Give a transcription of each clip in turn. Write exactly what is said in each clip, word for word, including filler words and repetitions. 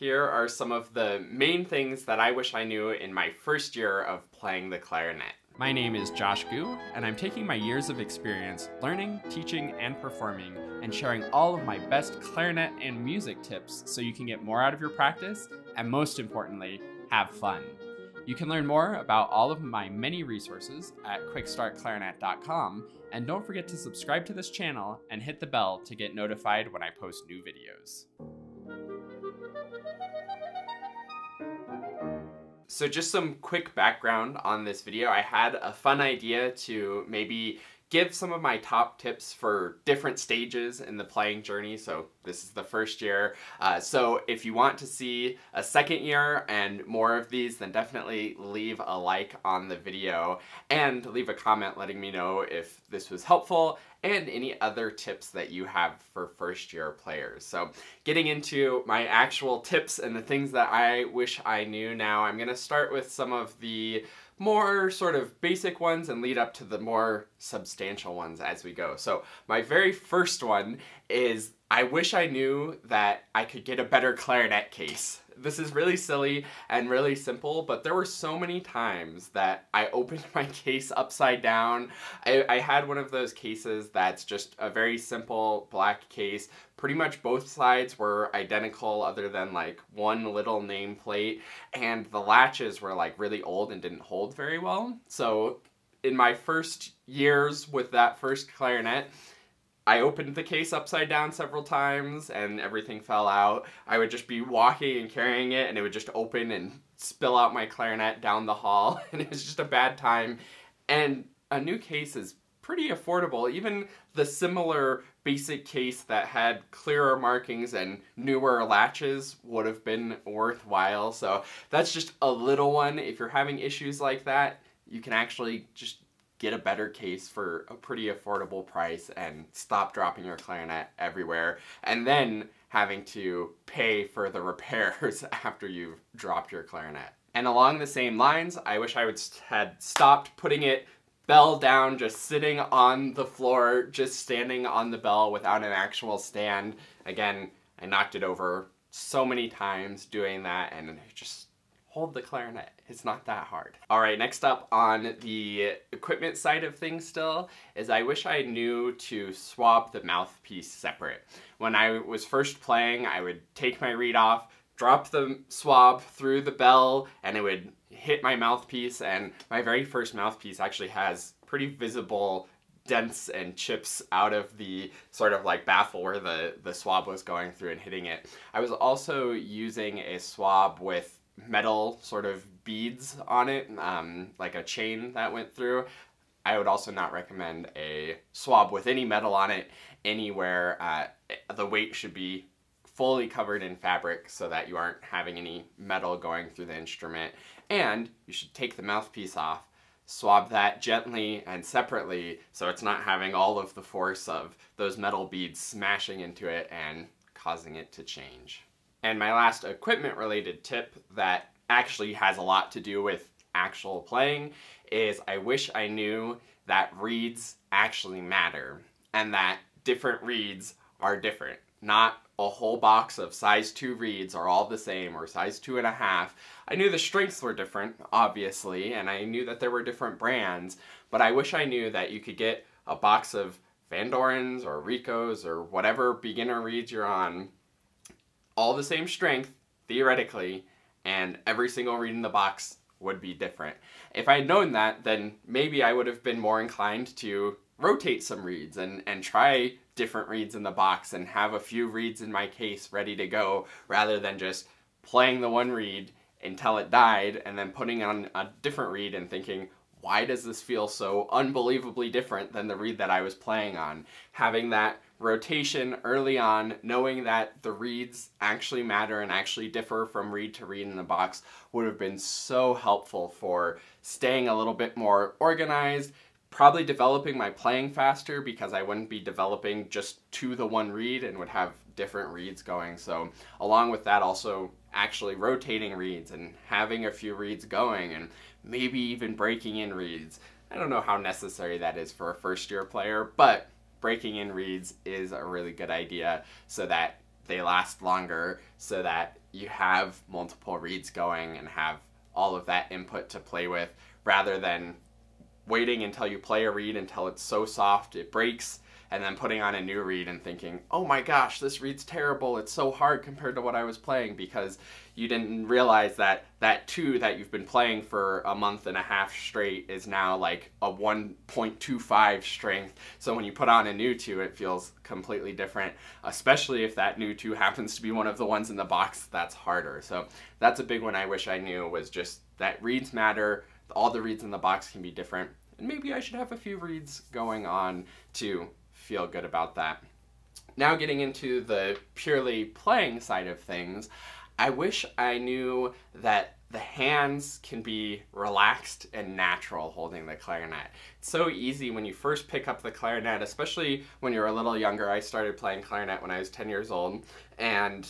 Here are some of the main things that I wish I knew in my first year of playing the clarinet. My name is Josh Gu, and I'm taking my years of experience learning, teaching, and performing, and sharing all of my best clarinet and music tips so you can get more out of your practice, and most importantly, have fun. You can learn more about all of my many resources at quick start clarinet dot com, and don't forget to subscribe to this channel and hit the bell to get notified when I post new videos. So just some quick background on this video. I had a fun idea to maybe give some of my top tips for different stages in the playing journey. So this is the first year. Uh, so if you want to see a second year and more of these, then definitely leave a like on the video and leave a comment letting me know if this was helpful and any other tips that you have for first year players. So getting into my actual tips and the things that I wish I knew now, I'm gonna start with some of the more sort of basic ones and lead up to the more substantial ones as we go. So my very first one is, I wish I knew that I could get a better clarinet case. This is really silly and really simple, but there were so many times that I opened my case upside down. I, I had one of those cases that's just a very simple black case. Pretty much both sides were identical other than like one little nameplate, and the latches were like really old and didn't hold very well. So in my first years with that first clarinet, I opened the case upside down several times and everything fell out. I would just be walking and carrying it and it would just open and spill out my clarinet down the hall, and it was just a bad time. And a new case is pretty affordable. Even the similar basic case that had clearer markings and newer latches would have been worthwhile. So that's just a little one. If you're having issues like that, you can actually just get a better case for a pretty affordable price and stop dropping your clarinet everywhere and then having to pay for the repairs after you've dropped your clarinet. And along the same lines, I wish I would had stopped putting it bell down, just sitting on the floor, just standing on the bell without an actual stand. Again, I knocked it over so many times doing that, and just hold the clarinet. It's not that hard. All right, next up on the equipment side of things still is I wish I knew to swab the mouthpiece separate. When I was first playing, I would take my reed off, drop the swab through the bell, and it would hit my mouthpiece, and my very first mouthpiece actually has pretty visible dents and chips out of the sort of like baffle where the, the swab was going through and hitting it. I was also using a swab with metal sort of beads on it, um, like a chain that went through. I would also not recommend a swab with any metal on it anywhere. Uh, the weight should be fully covered in fabric so that you aren't having any metal going through the instrument. And you should take the mouthpiece off, swab that gently and separately so it's not having all of the force of those metal beads smashing into it and causing it to change. And my last equipment related tip that actually has a lot to do with actual playing is I wish I knew that reeds actually matter and that different reeds are different. Not a whole box of size two reeds are all the same, or size two and a half. I knew the strengths were different, obviously, and I knew that there were different brands, but I wish I knew that you could get a box of Vandorens or Ricos or whatever beginner reeds you're on, all the same strength, theoretically, and every single reed in the box would be different. If I had known that, then maybe I would have been more inclined to rotate some reeds and, and try different reeds in the box and have a few reeds in my case ready to go, rather than just playing the one reed until it died and then putting on a different reed and thinking, why does this feel so unbelievably different than the reed that I was playing on? Having that rotation early on, knowing that the reeds actually matter and actually differ from reed to reed in the box would have been so helpful for staying a little bit more organized, probably developing my playing faster because I wouldn't be developing just to the one reed and would have different reeds going. So along with that, also actually rotating reeds and having a few reeds going and maybe even breaking in reeds. I don't know how necessary that is for a first year player, but breaking in reeds is a really good idea so that they last longer, so that you have multiple reeds going and have all of that input to play with, rather than waiting until you play a reed until it's so soft it breaks, and then putting on a new reed and thinking, oh my gosh, this reed's terrible, it's so hard compared to what I was playing, because you didn't realize that that two that you've been playing for a month and a half straight is now like a one point two five strength. So when you put on a new two, it feels completely different, especially if that new two happens to be one of the ones in the box that's harder. So that's a big one I wish I knew, was just that reeds matter, all the reeds in the box can be different, and maybe I should have a few reeds going on too. Feel good about that. Now getting into the purely playing side of things, I wish I knew that the hands can be relaxed and natural holding the clarinet. It's so easy when you first pick up the clarinet, especially when you're a little younger. I started playing clarinet when I was ten years old, and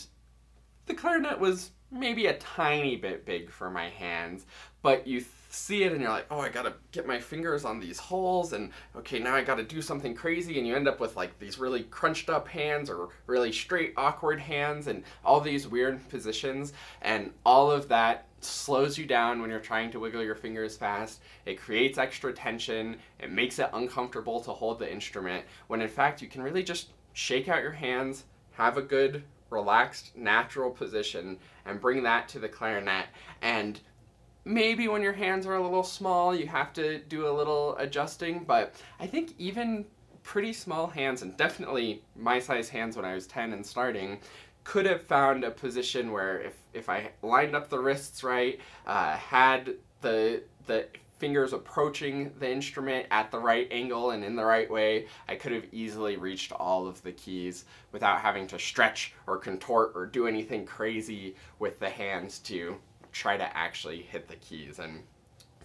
the clarinet was maybe a tiny bit big for my hands, but you see it and you're like, oh, I gotta get my fingers on these holes, and okay, now I gotta do something crazy, and you end up with like these really crunched up hands or really straight awkward hands and all these weird positions, and all of that slows you down when you're trying to wiggle your fingers fast. It creates extra tension, it makes it uncomfortable to hold the instrument, when in fact you can really just shake out your hands, have a good relaxed natural position, and bring that to the clarinet. And maybe when your hands are a little small, you have to do a little adjusting, but I think even pretty small hands, and definitely my size hands when I was ten and starting, could have found a position where if, if I lined up the wrists right, uh, had the, the fingers approaching the instrument at the right angle and in the right way, I could have easily reached all of the keys without having to stretch or contort or do anything crazy with the hands to try to actually hit the keys. And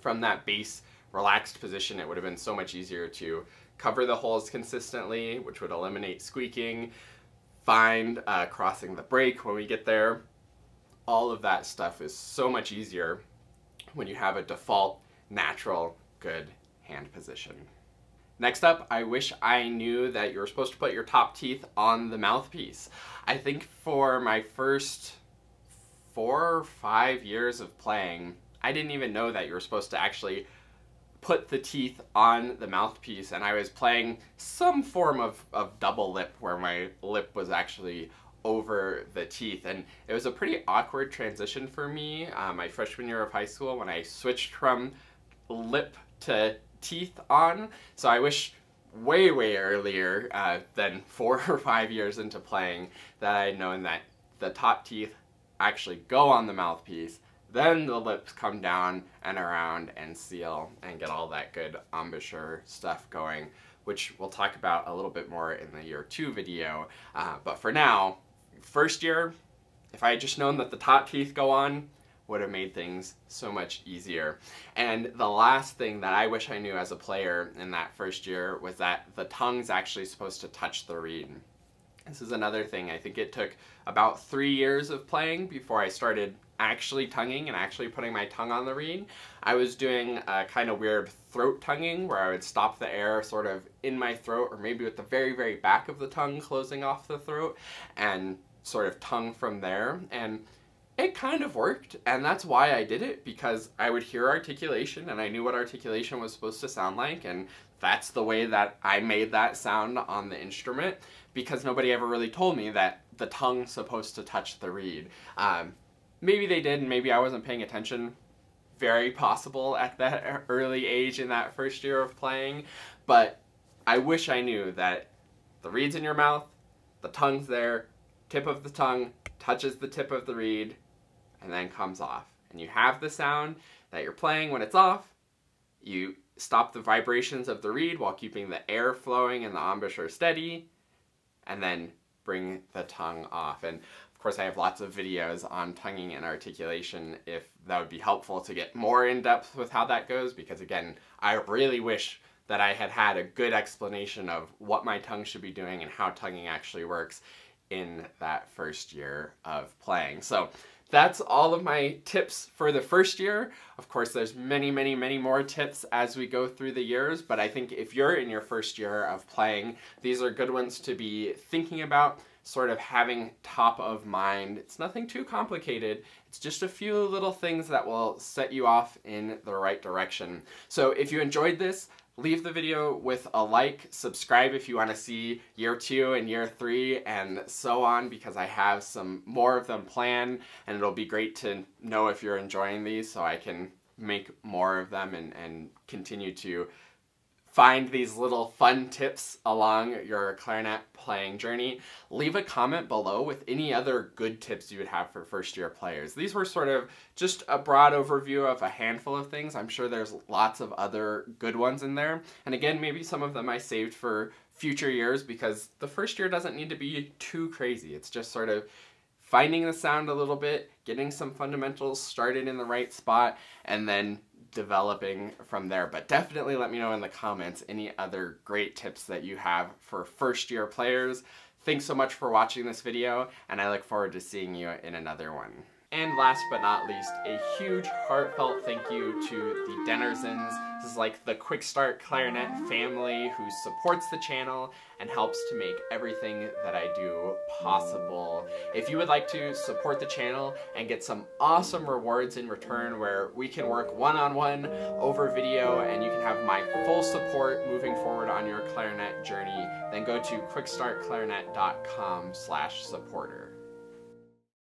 from that base relaxed position, it would have been so much easier to cover the holes consistently, which would eliminate squeaking, find uh, crossing the break when we get there. All of that stuff is so much easier when you have a default, natural, good hand position. Next up, I wish I knew that you were supposed to put your top teeth on the mouthpiece. I think for my first four or five years of playing, I didn't even know that you were supposed to actually put the teeth on the mouthpiece, and I was playing some form of, of double lip where my lip was actually over the teeth, and it was a pretty awkward transition for me uh, my freshman year of high school when I switched from lip to teeth on. So I wish way way earlier uh, than four or five years into playing that I had known that the top teeth actually go on the mouthpiece, then the lips come down and around and seal and get all that good embouchure stuff going, which we'll talk about a little bit more in the year two video. Uh, but for now, first year, if I had just known that the top teeth go on, would have made things so much easier. And the last thing that I wish I knew as a player in that first year was that the tongue's actually supposed to touch the reed. This is another thing. I think it took about three years of playing before I started actually tonguing and actually putting my tongue on the reed. I was doing a kind of weird throat tonguing where I would stop the air sort of in my throat, or maybe with the very, very back of the tongue closing off the throat, and sort of tongue from there. And it kind of worked, and that's why I did it, because I would hear articulation and I knew what articulation was supposed to sound like, and that's the way that I made that sound on the instrument, because nobody ever really told me that the tongue's supposed to touch the reed. Um, maybe they did, and maybe I wasn't paying attention. Very possible at that early age in that first year of playing, but I wish I knew that the reed's in your mouth, the tongue's there, tip of the tongue touches the tip of the reed, and then comes off. And you have the sound that you're playing when it's off. You stop the vibrations of the reed while keeping the air flowing and the embouchure steady, and then bring the tongue off. And of course I have lots of videos on tonguing and articulation if that would be helpful to get more in depth with how that goes, because again, I really wish that I had had a good explanation of what my tongue should be doing and how tonguing actually works in that first year of playing. So that's all of my tips for the first year. Of course, there's many, many, many more tips as we go through the years, but I think if you're in your first year of playing, these are good ones to be thinking about, sort of having top of mind. It's nothing too complicated. It's just a few little things that will set you off in the right direction. So if you enjoyed this, leave the video with a like, subscribe if you want to see year two and year three and so on, because I have some more of them planned, and it'll be great to know if you're enjoying these so I can make more of them and, and continue to find these little fun tips along your clarinet playing journey. Leave a comment below with any other good tips you would have for first year players. These were sort of just a broad overview of a handful of things. I'm sure there's lots of other good ones in there. And again, maybe some of them I saved for future years, because the first year doesn't need to be too crazy. It's just sort of finding the sound a little bit, getting some fundamentals started in the right spot, and then developing from there. But definitely let me know in the comments any other great tips that you have for first year players. Thanks so much for watching this video, and I look forward to seeing you in another one. And last but not least, a huge heartfelt thank you to the Denorsons. This is like the Quick Start Clarinet family who supports the channel and helps to make everything that I do possible. If you would like to support the channel and get some awesome rewards in return, where we can work one-on-one over video and you can have my full support moving forward on your clarinet journey, then go to quickstartclarinet.com slash supporter.